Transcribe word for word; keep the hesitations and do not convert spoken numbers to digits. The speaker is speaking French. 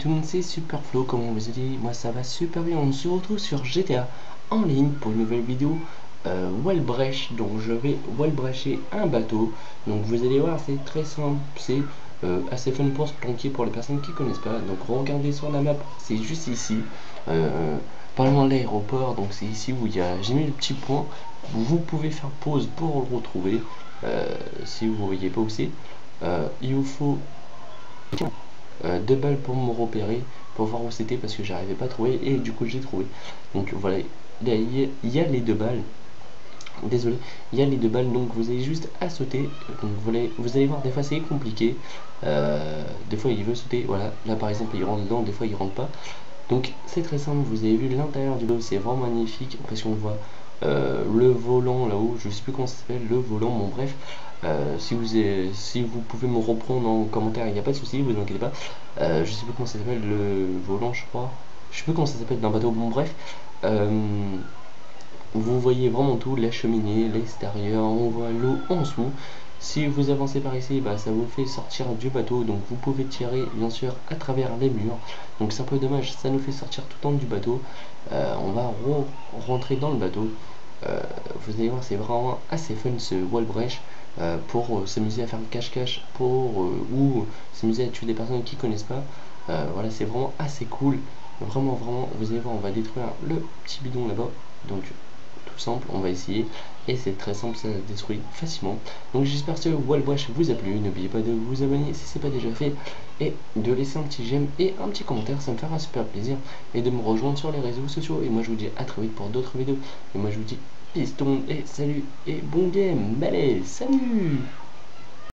tout le monde, c'est Superflo, comme on vous a dit, moi ça va super bien. On se retrouve sur G T A en ligne pour une nouvelle vidéo euh, Wallbreach. Donc je vais wallbreacher un bateau. Donc vous allez voir, c'est très simple, c'est euh, assez fun pour planquer pour les personnes qui connaissent pas. Donc regardez sur la map, c'est juste ici, euh, pas loin de l'aéroport. Donc c'est ici où il y a, j'ai mis le petit point, vous pouvez faire pause pour le retrouver euh, si vous ne voyez pas où c'est. Euh, il vous faut Euh, deux balles pour me repérer, pour voir où c'était, parce que j'arrivais pas à trouver et du coup j'ai trouvé. Donc voilà, il y a les deux balles, désolé, il y a les deux balles, donc vous avez juste à sauter. Donc vous allez, vous allez voir, des fois c'est compliqué, euh, des fois il veut sauter, voilà, là par exemple il rentre dedans, des fois il rentre pas. Donc c'est très simple, vous avez vu l'intérieur du lot, c'est vraiment magnifique parce qu'on voit euh, le volant là-haut, je sais plus comment ça s'appelle, le volant, bon bref. Euh, si, vous avez, si vous pouvez me reprendre en commentaire, il n'y a pas de souci, vous inquiétez pas. Euh, je sais plus comment ça s'appelle, le volant, je crois. Je sais plus comment ça s'appelle d'un bateau, bon bref. Euh, vous voyez vraiment tout, la cheminée, l'extérieur, on voit l'eau en dessous. Si vous avancez par ici, bah, ça vous fait sortir du bateau, donc vous pouvez tirer bien sûr à travers les murs. Donc c'est un peu dommage, ça nous fait sortir tout le temps du bateau. Euh, on va re rentrer dans le bateau. Euh, vous allez voir, c'est vraiment assez fun ce wallbreach. Euh, pour euh, s'amuser à faire cache-cache, pour euh, ou euh, s'amuser à tuer des personnes qui connaissent pas, euh, voilà, c'est vraiment assez cool, vraiment vraiment. Vous allez voir, on va détruire le petit bidon là-bas, donc tout simple, on va essayer, et c'est très simple, ça se détruit facilement. Donc j'espère que ce wallbreach vous a plu, n'oubliez pas de vous abonner si c'est pas déjà fait, et de laisser un petit j'aime et un petit commentaire, ça me fera super plaisir, et de me rejoindre sur les réseaux sociaux. Et moi je vous dis à très vite pour d'autres vidéos, et moi je vous dis peace tout le monde, et salut, et bon game, allez, salut.